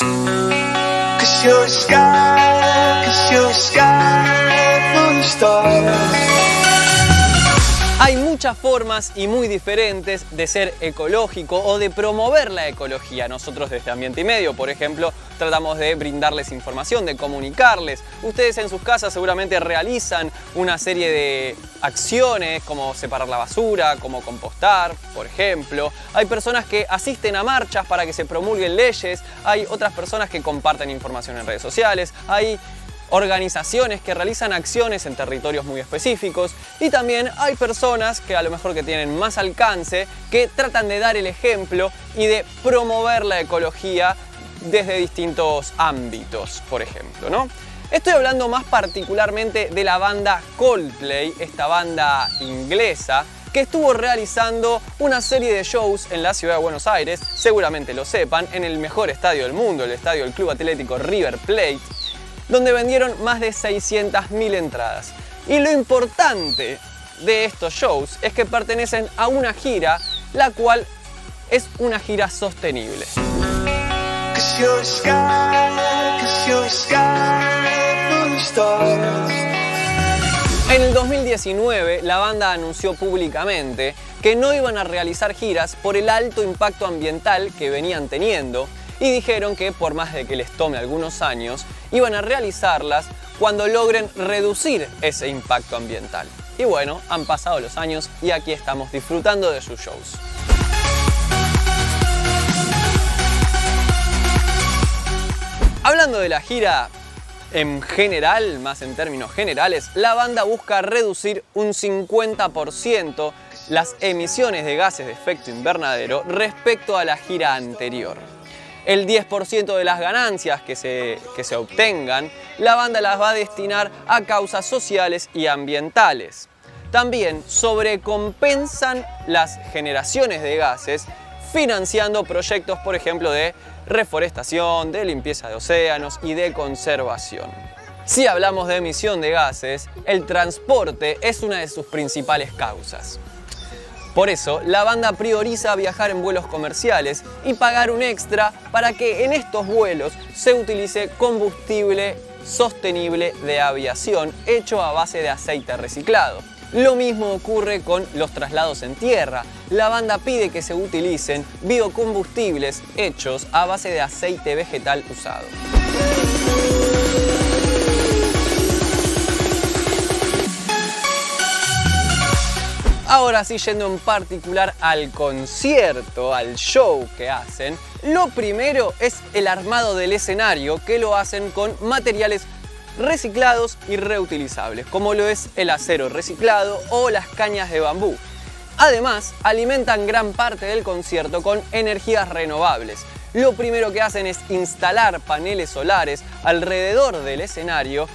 'Cause you're a sky, 'cause you're a sky full of stars. Hay muchas formas y muy diferentes de ser ecológico o de promover la ecología. Nosotros desde Ambiente y Medio, por ejemplo, tratamos de brindarles información, de comunicarles. Ustedes en sus casas seguramente realizan una serie de acciones como separar la basura, como compostar, por ejemplo. Hay personas que asisten a marchas para que se promulguen leyes. Hay otras personas que comparten información en redes sociales. Hay organizaciones que realizan acciones en territorios muy específicos, y también hay personas que a lo mejor que tienen más alcance, que tratan de dar el ejemplo y de promover la ecología desde distintos ámbitos, por ejemplo, ¿no? Estoy hablando más particularmente de la banda Coldplay, esta banda inglesa, que estuvo realizando una serie de shows en la ciudad de Buenos Aires, seguramente lo sepan, en el mejor estadio del mundo, el estadio del Club Atlético River Plate, donde vendieron más de 600.000 entradas. Y lo importante de estos shows es que pertenecen a una gira, la cual es una gira sostenible. En el 2019, la banda anunció públicamente que no iban a realizar giras por el alto impacto ambiental que venían teniendo, y dijeron que por más de que les tome algunos años, iban a realizarlas cuando logren reducir ese impacto ambiental. Y bueno, han pasado los años y aquí estamos disfrutando de sus shows. Hablando de la gira en general, más en términos generales, la banda busca reducir un 50% las emisiones de gases de efecto invernadero respecto a la gira anterior. El 10% de las ganancias que se obtengan, la banda las va a destinar a causas sociales y ambientales. También sobrecompensan las generaciones de gases financiando proyectos, por ejemplo, de reforestación, de limpieza de océanos y de conservación. Si hablamos de emisión de gases, el transporte es una de sus principales causas. Por eso, la banda prioriza viajar en vuelos comerciales y pagar un extra para que en estos vuelos se utilice combustible sostenible de aviación hecho a base de aceite reciclado. Lo mismo ocurre con los traslados en tierra. La banda pide que se utilicen biocombustibles hechos a base de aceite vegetal usado. Ahora sí, yendo en particular al concierto, al show que hacen, lo primero es el armado del escenario, que lo hacen con materiales reciclados y reutilizables, como lo es el acero reciclado o las cañas de bambú. Además, alimentan gran parte del concierto con energías renovables. Lo primero que hacen es instalar paneles solares alrededor del escenario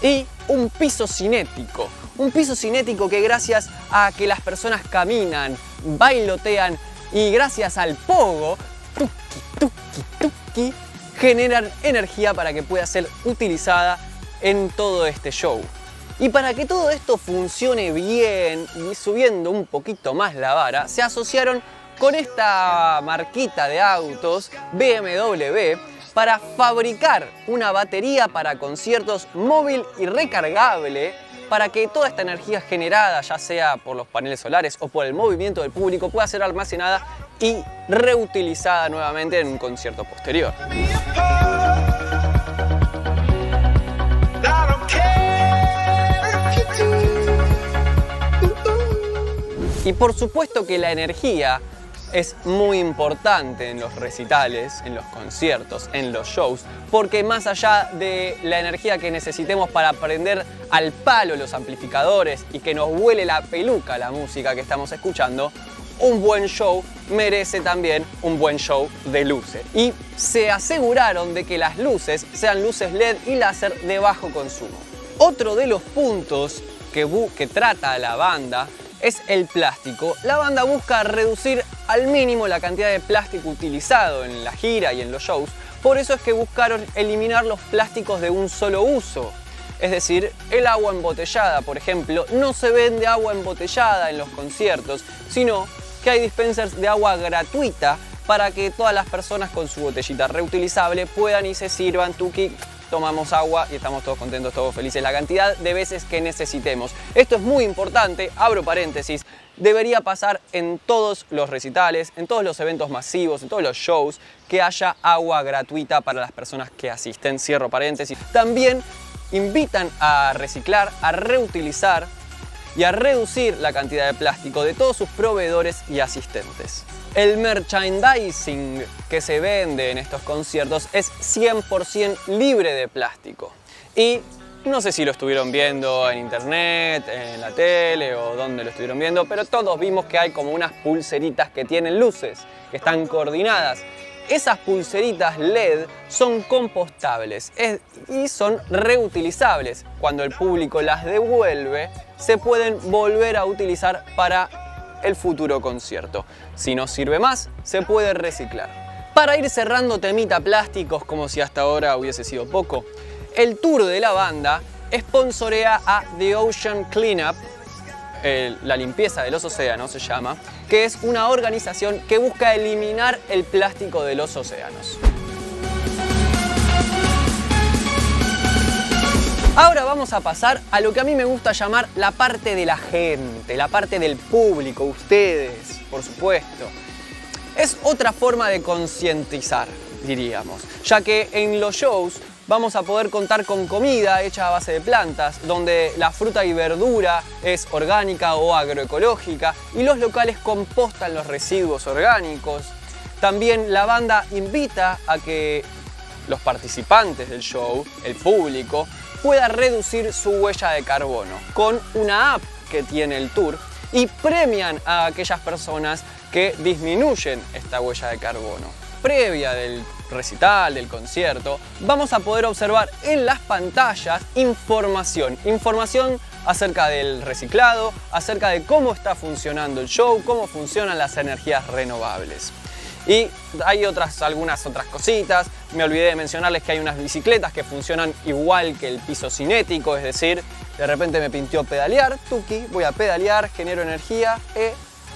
y un piso cinético. Un piso cinético que, gracias a que las personas caminan, bailotean y gracias al pogo, generan energía para que pueda ser utilizada en todo este show. Y para que todo esto funcione bien y subiendo un poquito más la vara, se asociaron con esta marquita de autos, BMW, para fabricar una batería para conciertos móvil y recargable, para que toda esta energía generada, ya sea por los paneles solares o por el movimiento del público, pueda ser almacenada y reutilizada nuevamente en un concierto posterior. Y por supuesto que la energía es muy importante en los recitales, en los conciertos, en los shows, porque más allá de la energía que necesitemos para prender al palo los amplificadores y que nos huele la peluca la música que estamos escuchando, un buen show merece también un buen show de luces. Y se aseguraron de que las luces sean luces LED y láser de bajo consumo. Otro de los puntos que trata la banda es el plástico. La banda busca reducir al mínimo la cantidad de plástico utilizado en la gira y en los shows. Por eso es que buscaron eliminar los plásticos de un solo uso. Es decir, el agua embotellada, por ejemplo, no se vende agua embotellada en los conciertos, sino que hay dispensers de agua gratuita para que todas las personas con su botellita reutilizable puedan y se sirvan, tuki, tomamos agua y estamos todos contentos, todos felices, la cantidad de veces que necesitemos. Esto es muy importante, abro paréntesis, debería pasar en todos los recitales, en todos los eventos masivos, en todos los shows, que haya agua gratuita para las personas que asisten, cierro paréntesis. También invitan a reciclar, a reutilizar y a reducir la cantidad de plástico de todos sus proveedores y asistentes. El merchandising que se vende en estos conciertos es 100% libre de plástico. Y no sé si lo estuvieron viendo en internet, en la tele o dónde lo estuvieron viendo, pero todos vimos que hay como unas pulseritas que tienen luces, que están coordinadas. Esas pulseritas LED son compostables y son reutilizables. Cuando el público las devuelve, se pueden volver a utilizar para el futuro concierto. Si no sirve más, se puede reciclar. Para ir cerrando temita plásticos, como si hasta ahora hubiese sido poco, el tour de la banda sponsorea a The Ocean Cleanup, la limpieza de los océanos se llama, que es una organización que busca eliminar el plástico de los océanos. Ahora vamos a pasar a lo que a mí me gusta llamar la parte de la gente, la parte del público, ustedes, por supuesto. Es otra forma de concientizar, diríamos, ya que en los shows vamos a poder contar con comida hecha a base de plantas, donde la fruta y verdura es orgánica o agroecológica y los locales compostan los residuos orgánicos. También la banda invita a que los participantes del show, el público, pueda reducir su huella de carbono con una app que tiene el tour y premian a aquellas personas que disminuyen esta huella de carbono. Previa del recital, del concierto, vamos a poder observar en las pantallas información acerca del reciclado, acerca de cómo está funcionando el show, cómo funcionan las energías renovables. Y hay algunas otras cositas, me olvidé de mencionarles que hay unas bicicletas que funcionan igual que el piso cinético, es decir, de repente me pintió pedalear, tuki, voy a pedalear, genero energía,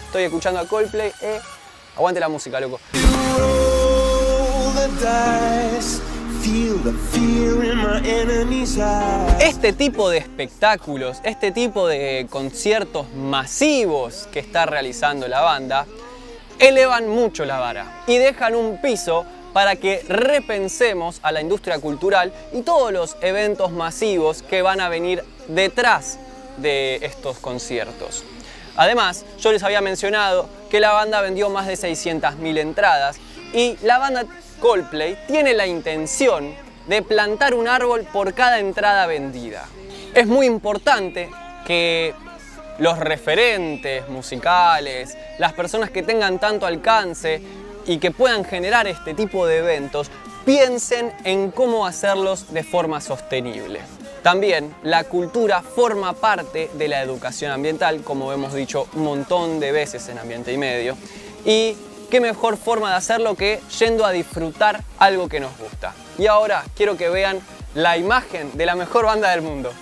estoy escuchando a Coldplay, aguante la música, loco. Este tipo de espectáculos, este tipo de conciertos masivos que está realizando la banda, elevan mucho la vara y dejan un piso para que repensemos a la industria cultural y todos los eventos masivos que van a venir detrás de estos conciertos. Además, yo les había mencionado que la banda vendió más de 600.000 entradas y la banda Coldplay tiene la intención de plantar un árbol por cada entrada vendida. Es muy importante que los referentes musicales, las personas que tengan tanto alcance y que puedan generar este tipo de eventos, piensen en cómo hacerlos de forma sostenible. También la cultura forma parte de la educación ambiental, como hemos dicho un montón de veces en Ambiente y Medio, y qué mejor forma de hacerlo que yendo a disfrutar algo que nos gusta. Y ahora quiero que vean la imagen de la mejor banda del mundo.